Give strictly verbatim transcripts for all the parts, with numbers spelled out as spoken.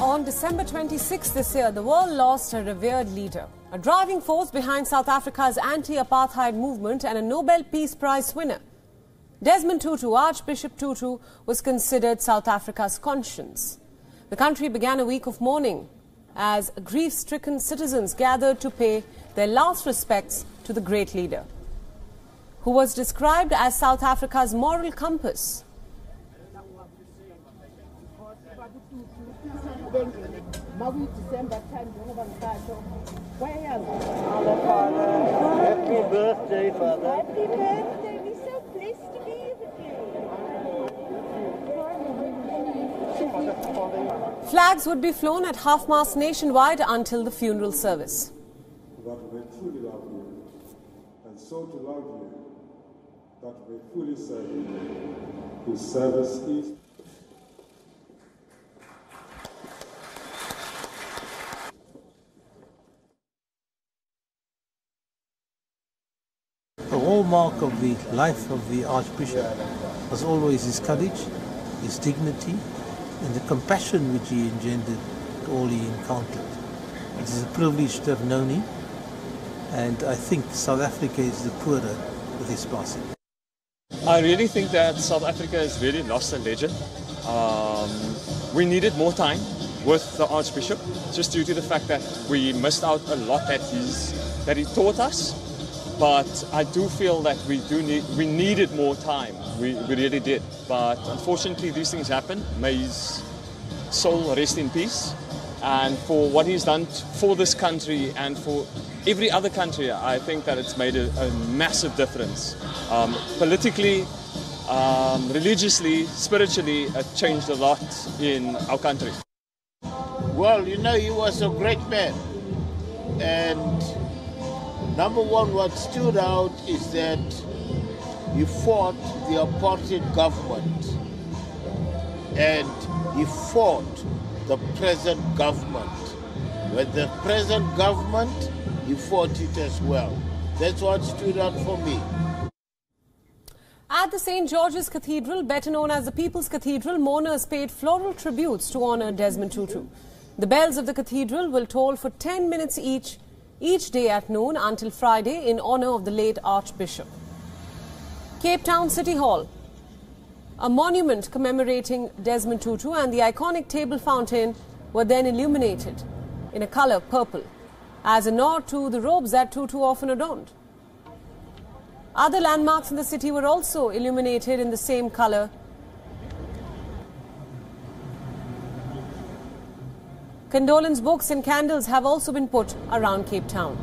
On December twenty-sixth this year, the world lost a revered leader, a driving force behind South Africa's anti-apartheid movement and a Nobel Peace Prize winner. Desmond Tutu, Archbishop Tutu, was considered South Africa's conscience. The country began a week of mourning as grief-stricken citizens gathered to pay their last respects to the great leader, who was described as South Africa's moral compass. Happy birthday, Father. Happy birthday. We're so blessed to be here with you. Flags would be flown at half-mast nationwide until the funeral service. That we truly love you, and so to love you, that we fully serve you, whose service is... The hallmark of the life of the Archbishop was always his courage, his dignity, and the compassion which he engendered to all he encountered. It is a privilege to have known him, and I think South Africa is the poorer with his passing. I really think that South Africa has really lost a legend. Um, we needed more time with the Archbishop, just due to the fact that we missed out a lot that he's, that he taught us. But I do feel that we do need, we needed more time. We, we really did. But unfortunately, these things happen. May his soul rest in peace. And for what he's done for this country and for every other country, I think that it's made a, a massive difference. Um, politically, um, religiously, spiritually, it changed a lot in our country. Well, you know, he was a great man. And number one, what stood out is that he fought the apartheid government and he fought the present government. With the present government, he fought it as well. That's what stood out for me. At the Saint George's Cathedral, better known as the People's Cathedral, mourners paid floral tributes to honor Desmond Tutu. The bells of the cathedral will toll for ten minutes each each day at noon until Friday in honor of the late Archbishop. Cape Town City Hall, a monument commemorating Desmond Tutu and the iconic table fountain were then illuminated in a color purple as a nod to the robes that Tutu often adorned. Other landmarks in the city were also illuminated in the same color. Condolence books and candles have also been put around Cape Town.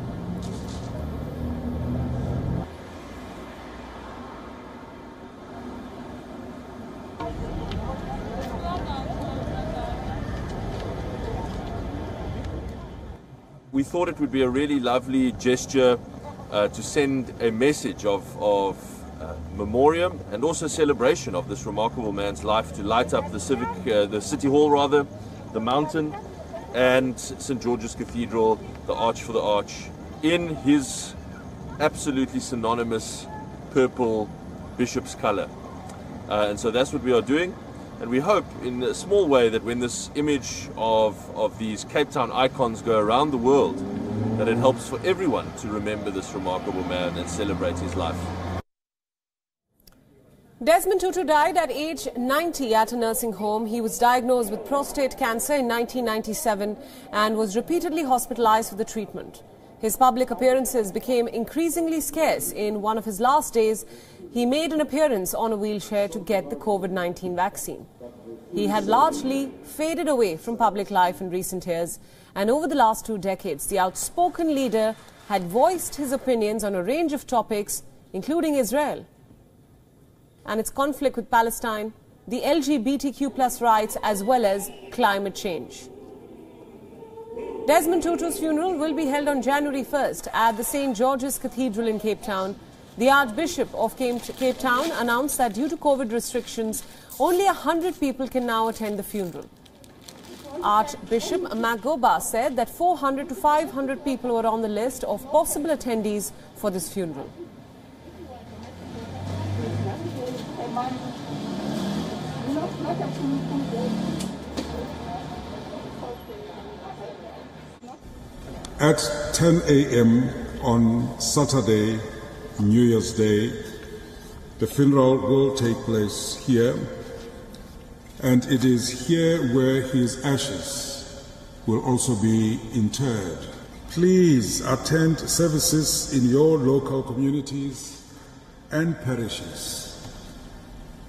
We thought it would be a really lovely gesture uh, to send a message of, of uh, memoriam and also celebration of this remarkable man's life, to light up the civic, uh, the city hall rather, the mountain, and Saint George's Cathedral, the arch for the arch, in his absolutely synonymous purple bishop's color. Uh, and so that's what we are doing. And we hope in a small way that when this image of, of these Cape Town icons go around the world, that it helps for everyone to remember this remarkable man and celebrate his life. Desmond Tutu died at age ninety at a nursing home. He was diagnosed with prostate cancer in nineteen ninety-seven and was repeatedly hospitalized for the treatment. His public appearances became increasingly scarce. In one of his last days, he made an appearance on a wheelchair to get the COVID nineteen vaccine. He had largely faded away from public life in recent years, and over the last two decades, the outspoken leader had voiced his opinions on a range of topics, including Israel and its conflict with Palestine, the L G B T Q plus rights, as well as climate change. Desmond Tutu's funeral will be held on January first at the Saint George's Cathedral in Cape Town. The Archbishop of Cape Town announced that due to COVID restrictions, only one hundred people can now attend the funeral. Archbishop Magoba said that four hundred to five hundred people were on the list of possible attendees for this funeral. at ten a m on Saturday, New Year's Day. The funeral will take place here, and it is here where his ashes will also be interred. Please attend services in your local communities and parishes.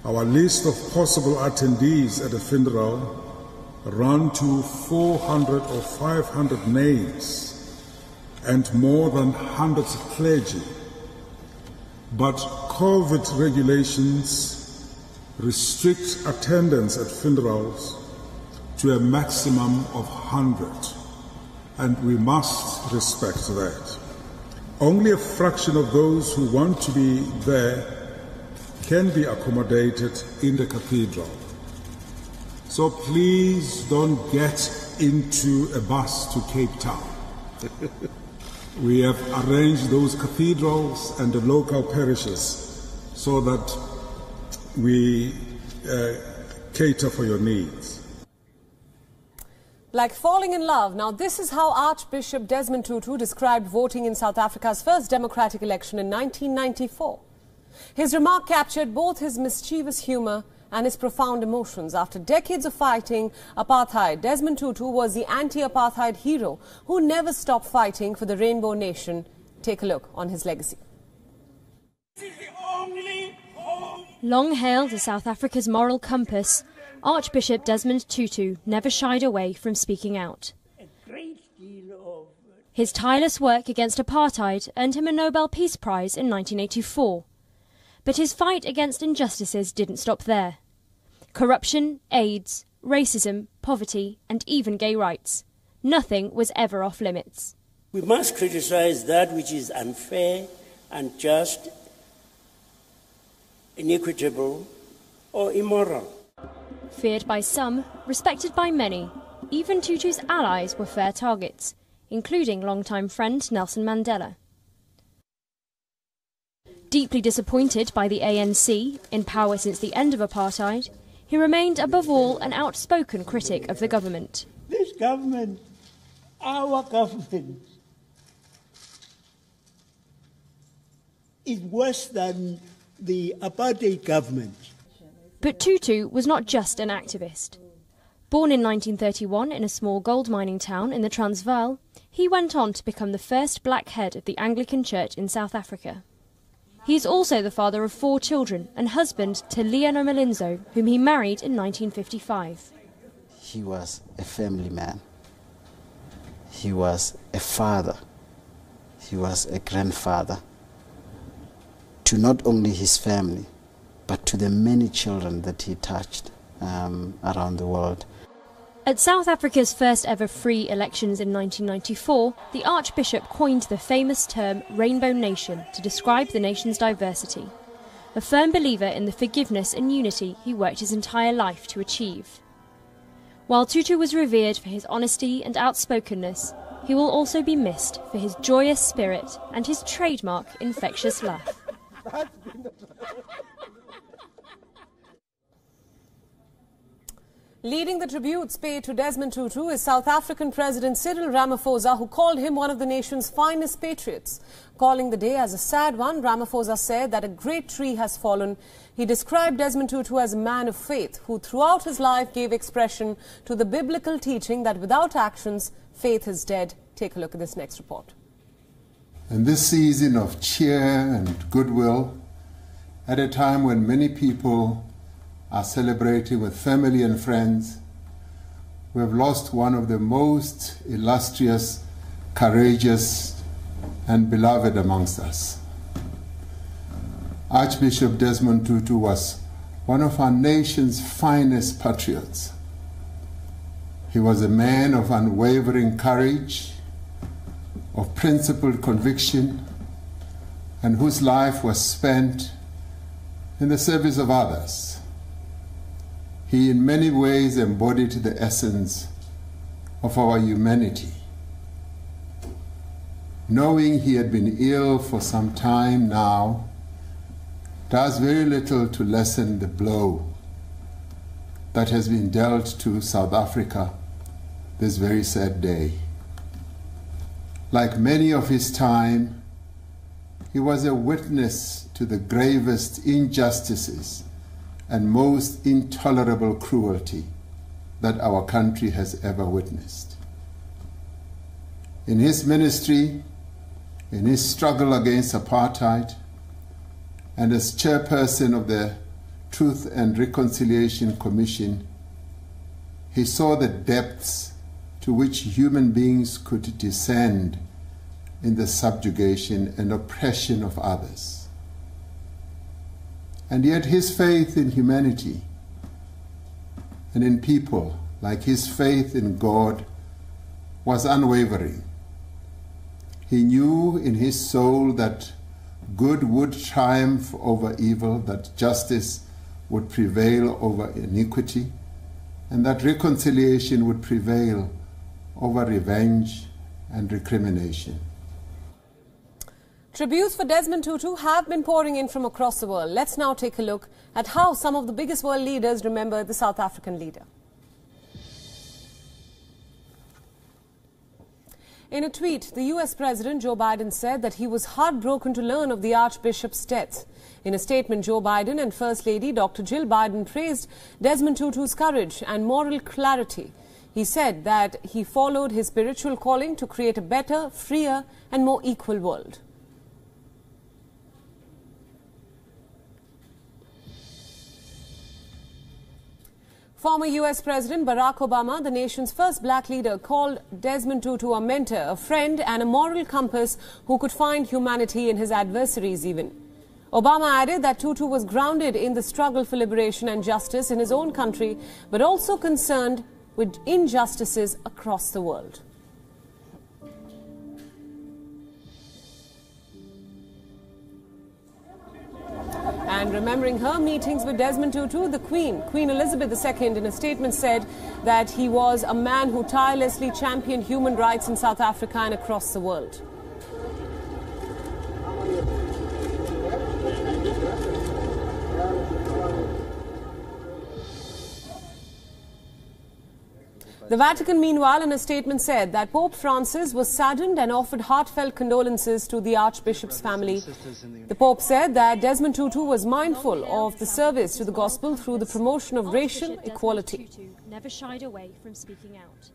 Our list of possible attendees at the funeral run to four hundred or five hundred names and more than one hundred clergy, but COVID regulations restrict attendance at funerals to a maximum of one hundred, and we must respect that. Only a fraction of those who want to be there can be accommodated in the cathedral. So please don't get into a bus to Cape Town. We have arranged those cathedrals and the local parishes so that we uh, cater for your needs. Like falling in love. Now, this is how Archbishop Desmond Tutu described voting in South Africa's first democratic election in nineteen ninety-four. His remark captured both his mischievous humour and his profound emotions. After decades of fighting apartheid, Desmond Tutu was the anti-apartheid hero who never stopped fighting for the Rainbow Nation. Take a look on his legacy. Long hailed as South Africa's moral compass, Archbishop Desmond Tutu never shied away from speaking out. His tireless work against apartheid earned him a Nobel Peace Prize in nineteen eighty-four. But his fight against injustices didn't stop there. Corruption, AIDS, racism, poverty and even gay rights. Nothing was ever off limits. We must criticise that which is unfair, unjust, inequitable or immoral. Feared by some, respected by many, even Tutu's allies were fair targets, including longtime friend Nelson Mandela. Deeply disappointed by the A N C, in power since the end of apartheid, he remained above all an outspoken critic of the government. This government, our government, is worse than the apartheid government. But Tutu was not just an activist. Born in nineteen thirty-one in a small gold mining town in the Transvaal, he went on to become the first black head of the Anglican Church in South Africa. He is also the father of four children and husband to Leah Tutu, whom he married in nineteen fifty-five. He was a family man. He was a father. He was a grandfather to not only his family, but to the many children that he touched um, around the world. At South Africa's first ever free elections in nineteen ninety-four, the Archbishop coined the famous term Rainbow Nation to describe the nation's diversity. A firm believer in the forgiveness and unity he worked his entire life to achieve. While Tutu was revered for his honesty and outspokenness, he will also be missed for his joyous spirit and his trademark infectious laugh. Leading the tributes paid to Desmond Tutu is South African President Cyril Ramaphosa, who called him one of the nation's finest patriots. Calling the day as a sad one, Ramaphosa said that a great tree has fallen. He described Desmond Tutu as a man of faith, who throughout his life gave expression to the biblical teaching that without actions, faith is dead. Take a look at this next report. In this season of cheer and goodwill, at a time when many people are celebrating with family and friends, we have lost one of the most illustrious, courageous and beloved amongst us. Archbishop Desmond Tutu was one of our nation's finest patriots. He was a man of unwavering courage, of principled conviction, and whose life was spent in the service of others. He in many ways embodied the essence of our humanity. Knowing he had been ill for some time now does very little to lessen the blow that has been dealt to South Africa this very sad day. Like many of his time, he was a witness to the gravest injustices and most intolerable cruelty that our country has ever witnessed. In his ministry, in his struggle against apartheid, and as chairperson of the Truth and Reconciliation Commission, he saw the depths to which human beings could descend in the subjugation and oppression of others. And yet his faith in humanity and in people, like his faith in God, was unwavering. He knew in his soul that good would triumph over evil, that justice would prevail over iniquity, and that reconciliation would prevail over revenge and recrimination. Tributes for Desmond Tutu have been pouring in from across the world. Let's now take a look at how some of the biggest world leaders remember the South African leader. In a tweet, the U S President Joe Biden said that he was heartbroken to learn of the Archbishop's death. In a statement, Joe Biden and First Lady Doctor Jill Biden praised Desmond Tutu's courage and moral clarity. He said that he followed his spiritual calling to create a better, freer and more equal world. Former U S President Barack Obama, the nation's first black leader, called Desmond Tutu a mentor, a friend and a moral compass who could find humanity in his adversaries even. Obama added that Tutu was grounded in the struggle for liberation and justice in his own country, but also concerned with injustices across the world. And remembering her meetings with Desmond Tutu, the Queen, Queen Elizabeth the Second, in a statement said that he was a man who tirelessly championed human rights in South Africa and across the world. The Vatican, meanwhile, in a statement said that Pope Francis was saddened and offered heartfelt condolences to the Archbishop's family. The Pope said that Desmond Tutu was mindful of the service to the gospel through the promotion of racial equality. Never shied away from speaking out.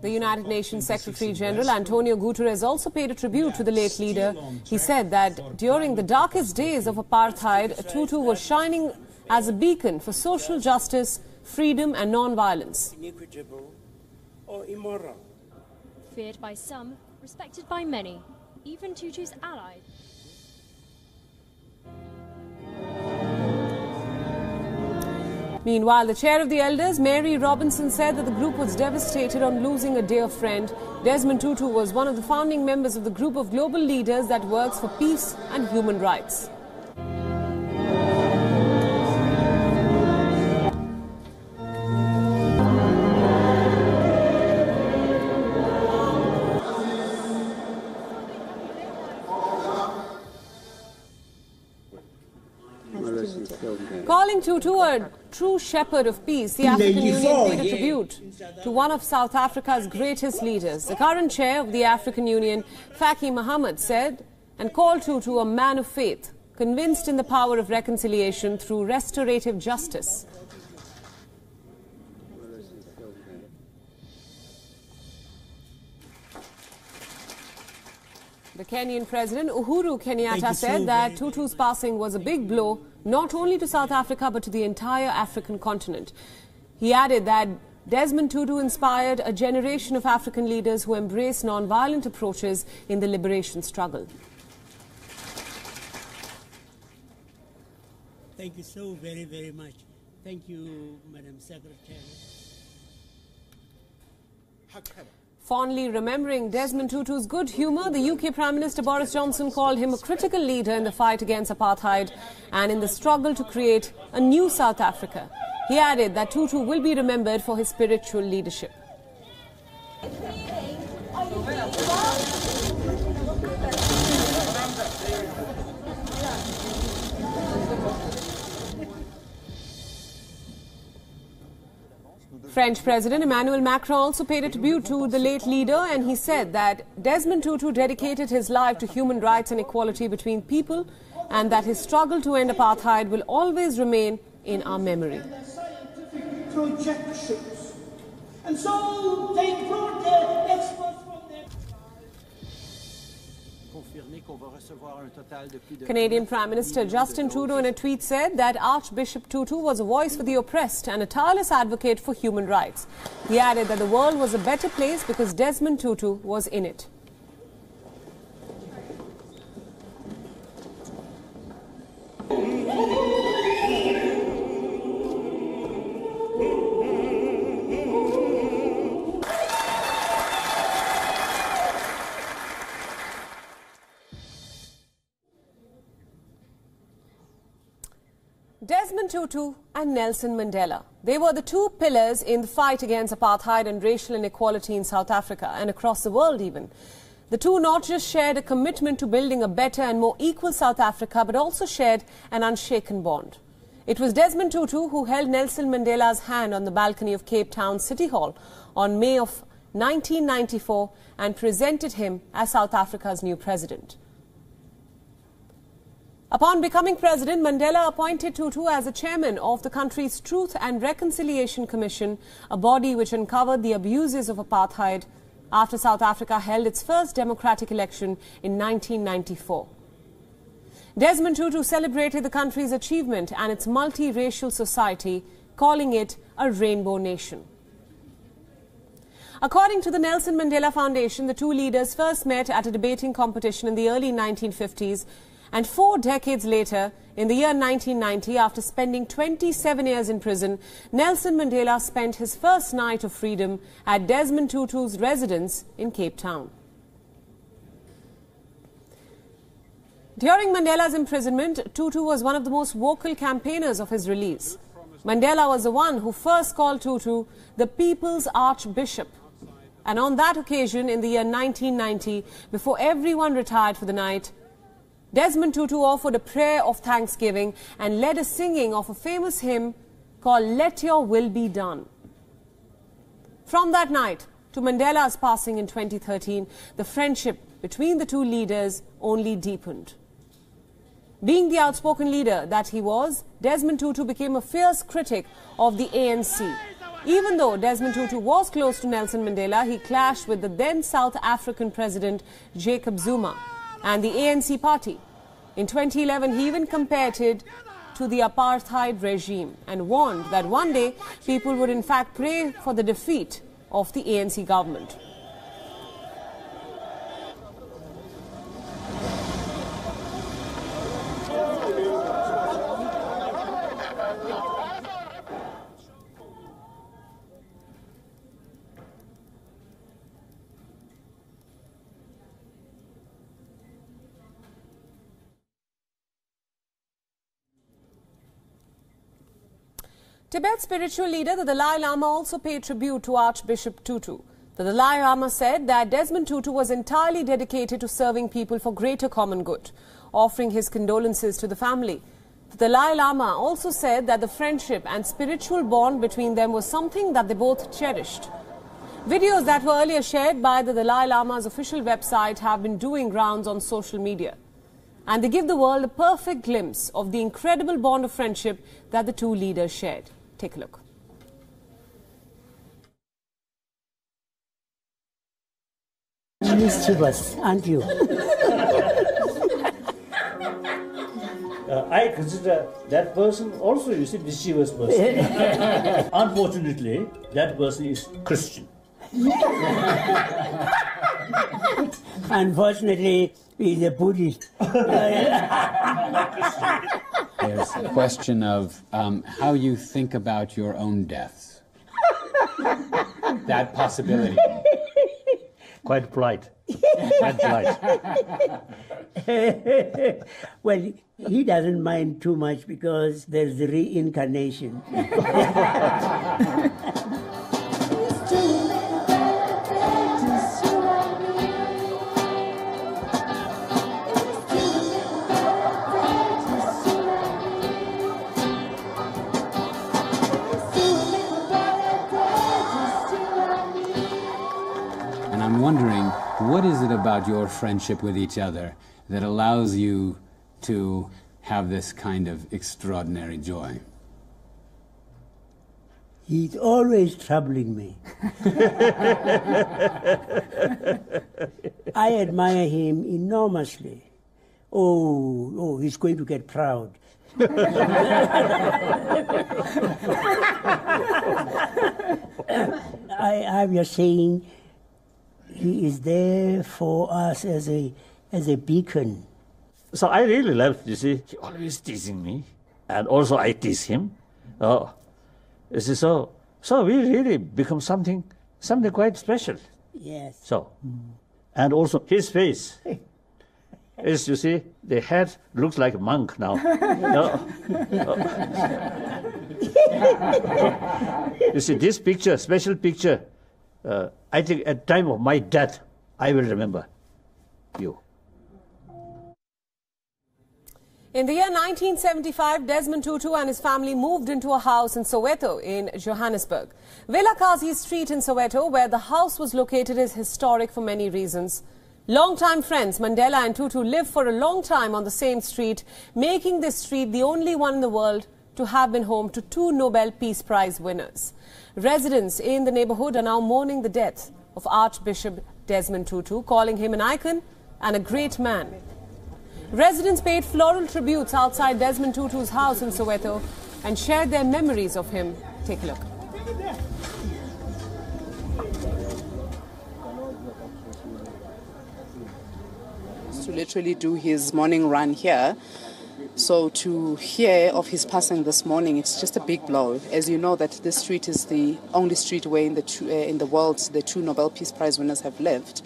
The United Nations Secretary-General Antonio Guterres also paid a tribute to the late leader. He said that during the darkest days of apartheid, Tutu was shining as a beacon for social justice, freedom and non-violence. Feared by some, respected by many, even Tutu's ally. Meanwhile, the chair of the elders, Mary Robinson, said that the group was devastated on losing a dear friend. Desmond Tutu was one of the founding members of the group of global leaders that works for peace and human rights. Calling Tutu a true shepherd of peace, the African Union paid a tribute to one of South Africa's greatest leaders. The current chair of the African Union, Faki Muhammad, said and called Tutu a man of faith, convinced in the power of reconciliation through restorative justice. The Kenyan President Uhuru Kenyatta said that Tutu's passing was a big blow, not only to South Africa but to the entire African continent. He added that Desmond Tutu inspired a generation of African leaders who embrace non-violent approaches in the liberation struggle. Thank you so very, very much. Thank you, Madam Secretary. Fondly remembering Desmond Tutu's good humour, the U K Prime Minister Boris Johnson called him a critical leader in the fight against apartheid and in the struggle to create a new South Africa. He added that Tutu will be remembered for his spiritual leadership. French President Emmanuel Macron also paid a tribute to the late leader, and he said that Desmond Tutu dedicated his life to human rights and equality between people, and that his struggle to end apartheid will always remain in our memory. And so they brought the experts from their... Canadian Prime Minister Justin Trudeau in a tweet said that Archbishop Tutu was a voice for the oppressed and a tireless advocate for human rights. He added that the world was a better place because Desmond Tutu was in it. Desmond Tutu and Nelson Mandela. They were the two pillars in the fight against apartheid and racial inequality in South Africa and across the world even. The two not just shared a commitment to building a better and more equal South Africa, but also shared an unshaken bond. It was Desmond Tutu who held Nelson Mandela's hand on the balcony of Cape Town City Hall on May of nineteen ninety-four and presented him as South Africa's new president. Upon becoming president, Mandela appointed Tutu as the chairman of the country's Truth and Reconciliation Commission, a body which uncovered the abuses of apartheid after South Africa held its first democratic election in nineteen ninety-four. Desmond Tutu celebrated the country's achievement and its multiracial society, calling it a Rainbow Nation. According to the Nelson Mandela Foundation, the two leaders first met at a debating competition in the early nineteen fifties, and four decades later, in the year nineteen ninety, after spending twenty-seven years in prison, Nelson Mandela spent his first night of freedom at Desmond Tutu's residence in Cape Town. During Mandela's imprisonment, Tutu was one of the most vocal campaigners of his release. Mandela was the one who first called Tutu the People's Archbishop. And on that occasion, in the year nineteen ninety, before everyone retired for the night, Desmond Tutu offered a prayer of thanksgiving and led a singing of a famous hymn called "Let Your Will Be Done." From that night to Mandela's passing in twenty thirteen, the friendship between the two leaders only deepened. Being the outspoken leader that he was, Desmond Tutu became a fierce critic of the A N C. Even though Desmond Tutu was close to Nelson Mandela, he clashed with the then South African president Jacob Zuma and the A N C party. In twenty eleven, he even compared it to the apartheid regime and warned that one day people would in fact pray for the defeat of the A N C government. Tibet's spiritual leader, the Dalai Lama, also paid tribute to Archbishop Tutu. The Dalai Lama said that Desmond Tutu was entirely dedicated to serving people for greater common good, offering his condolences to the family. The Dalai Lama also said that the friendship and spiritual bond between them was something that they both cherished. Videos that were earlier shared by the Dalai Lama's official website have been doing rounds on social media, and they give the world a perfect glimpse of the incredible bond of friendship that the two leaders shared. Take a look. Mischievous, aren't you? uh, I consider that person also, you see, mischievous person. Unfortunately, that person is Christian. Unfortunately, he's a Buddhist. There's a question of um, how you think about your own deaths. That possibility. Quite polite. Quite polite. Well, he doesn't mind too much because there's the reincarnation. What is it about your friendship with each other that allows you to have this kind of extraordinary joy? He's always troubling me. I admire him enormously. Oh, oh, he's going to get proud. I, I'm just saying, he is there for us as a as a beacon. So I really love, you see, he always teasing me, and also I tease him. Oh, you see, so so we really become something something quite special. Yes. So, and also his face. Is, you see, the head looks like a monk now. No. Oh. You see, this picture, special picture, uh, I think at the time of my death, I will remember you. In the year nineteen seventy-five, Desmond Tutu and his family moved into a house in Soweto in Johannesburg. Vilakazi Street in Soweto, where the house was located, is historic for many reasons. Long-time friends, Mandela and Tutu lived for a long time on the same street, making this street the only one in the world to have been home to two Nobel Peace Prize winners. Residents in the neighborhood are now mourning the death of Archbishop Desmond Tutu, calling him an icon and a great man. Residents paid floral tributes outside Desmond Tutu's house in Soweto and shared their memories of him. Take a look. To literally do his morning run here. So to hear of his passing this morning, it's just a big blow. As you know, that this street is the only street where in the, two, uh, in the world the two Nobel Peace Prize winners have lived.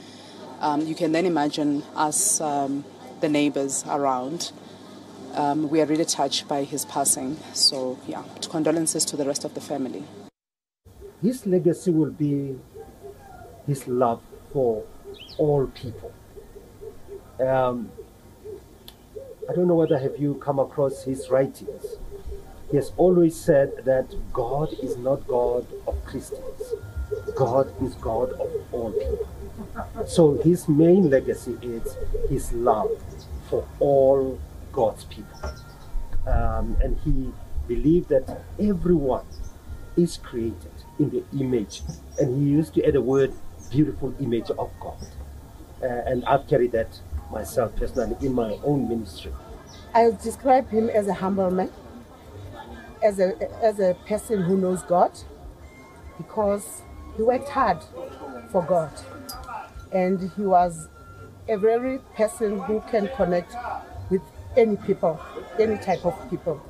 Um, you can then imagine us, um, the neighbors around. Um, we are really touched by his passing. So, yeah, condolences to the rest of the family. His legacy will be his love for all people. Um, I don't know whether have you come across his writings. He has always said that God is not God of Christians. God is God of all people. So his main legacy is his love for all God's people. Um, and he believed that everyone is created in the image. And he used to add a word, beautiful image of God. Uh, and I've carried that myself personally in my own ministry. I'll describe him as a humble man, as a, as a person who knows God, because he worked hard for God. And he was a very person who can connect with any people, any type of people.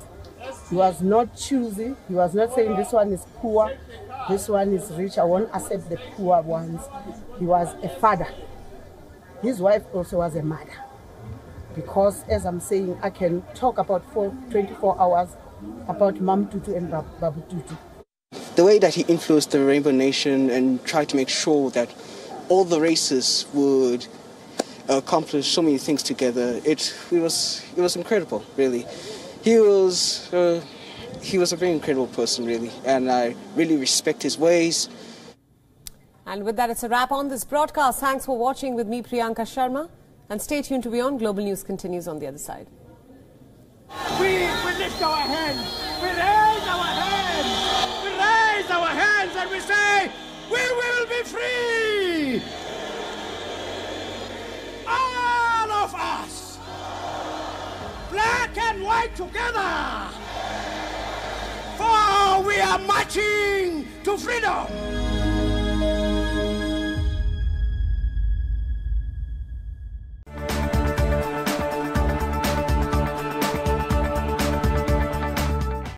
He was not choosy. He was not saying this one is poor, this one is rich, I won't accept the poor ones. He was a father. His wife also was a mother, because as I'm saying, I can talk about for twenty-four hours about Mam Tutu and Babu Tutu. The way that he influenced the Rainbow Nation and tried to make sure that all the races would accomplish so many things together, it, it was it was incredible, really. He was uh, he was a very incredible person, really, and I really respect his ways. And with that, it's a wrap on this broadcast. Thanks for watching with me, Priyanka Sharma. And stay tuned to Beyond. Global News continues on the other side. We, we lift our hands. We raise our hands. We raise our hands and we say, we will be free. All of us. Black and white together. For we are marching to freedom.